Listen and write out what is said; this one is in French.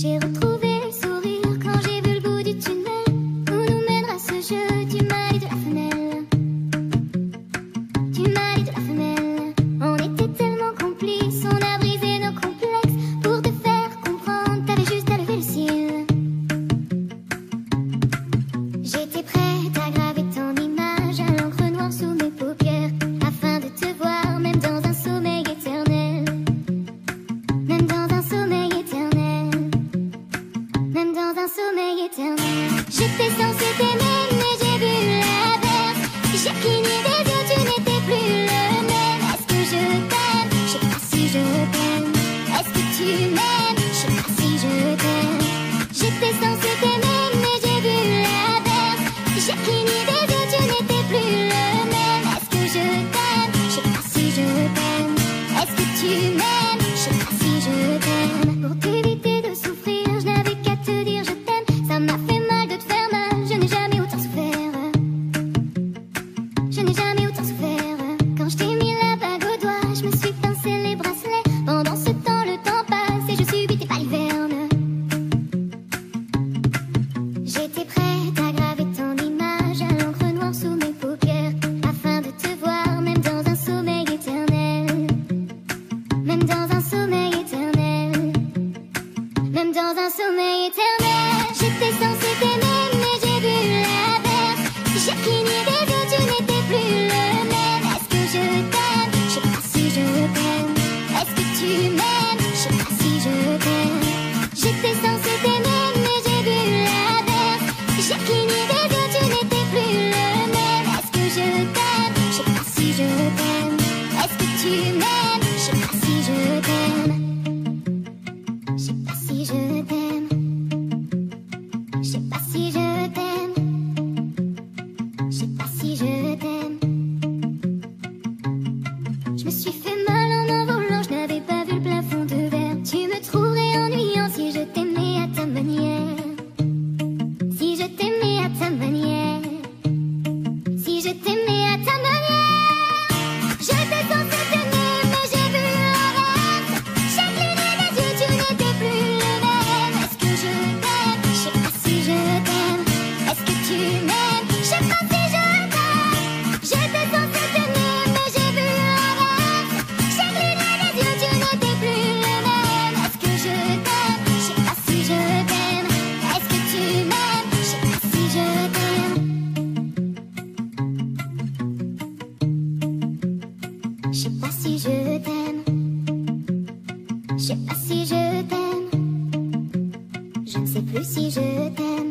J'ai retrouvé le sourire quand j'ai vu le bout du tunnel où nous mènera ce jeu du mal et de la femelle. Du mal et de la femelle. On était tellement complices, on a brisé nos complexes pour te faire comprendre, t'avais juste à lever le ciel. J'étais prête à graver ton image à l'encre noire sous mes paupières afin de te voir même dans un sommeil éternel. Même dans un sommeil éternel. Même dans un sommeil éternel. J'étais censée t'aimer mais j'ai vu l'inverse. J'ai cligné des yeux, tu n'étais plus le même. Est-ce que je t'aime? Je sais pas si je t'aime. Est-ce que tu m'aimes? Je sais pas si je t'aime. J'étais censée t'aimer mais j'ai vu l'inverse. J'ai cligné des yeux, tu n'étais plus le même. Est-ce que je t'aime? Je sais pas si je t'aime. Est-ce que tu m'aimes? Je sais pas si je t'aime. Pour t'éviter de souffrir, je n'avais qu'à te dire je t'aime. Ça m'a fait mal de te faire mal, je n'ai jamais autant souffert. Je n'ai jamais autant souffert. Quand je t'ai mis la bague au doigt, je me suis pincé les bracelets. Pendant ce temps, le temps passe et je subis tes balivernes. J'étais prête à graver ton image à l'encre noire sous mes paupières afin de te voir même dans un sommeil éternel. Même dans un sommeil éternel. Même dans un sommeil éternel. J'étais censée t'aimer mais j'ai vu l'inverse. J'ai cligné des yeux, tu n'étais plus le même. Est-ce que je t'aime? Je sais pas si je t'aime. Est-ce que tu m'aimes? Je sais pas si je t'aime. J'étais censée t'aimer mais j'ai vu l'inverse. J'ai cligné des yeux, tu n'étais plus le même. Est-ce que je t'aime? Je sais pas si je t'aime. Est-ce que tu m'aimes? Je sais pas si je t'aime. Je sais pas si je t'aime. Je sais pas si je t'aime. Je sais pas si je t'aime. Je me suis fait mal en envolant, je n'avais pas vu le plafond de verre. Tu me trouverais ennuyant si je t'aimais à ta manière. Si je t'aimais à ta manière. Si je t'aimais à ta manière. J'étais censée t'aimer mais j'ai vu l'inverse. J'ai cligné des yeux, tu n'étais plus le même. Est-ce que je t'aime? Je sais pas si je t'aime. Est-ce que tu m'aimes? Je sais pas si je t'aime. J'étais censée t'aimer mais j'ai vu l'inverse. J'ai cligné des yeux, tu n'étais plus le même. Est-ce que je t'aime? Je sais pas si je t'aime. Est-ce que tu m'aimes? Je sais pas si je t'aime. Je sais pas si je t'aime. Je sais pas si je t'aime. Je ne sais plus si je t'aime.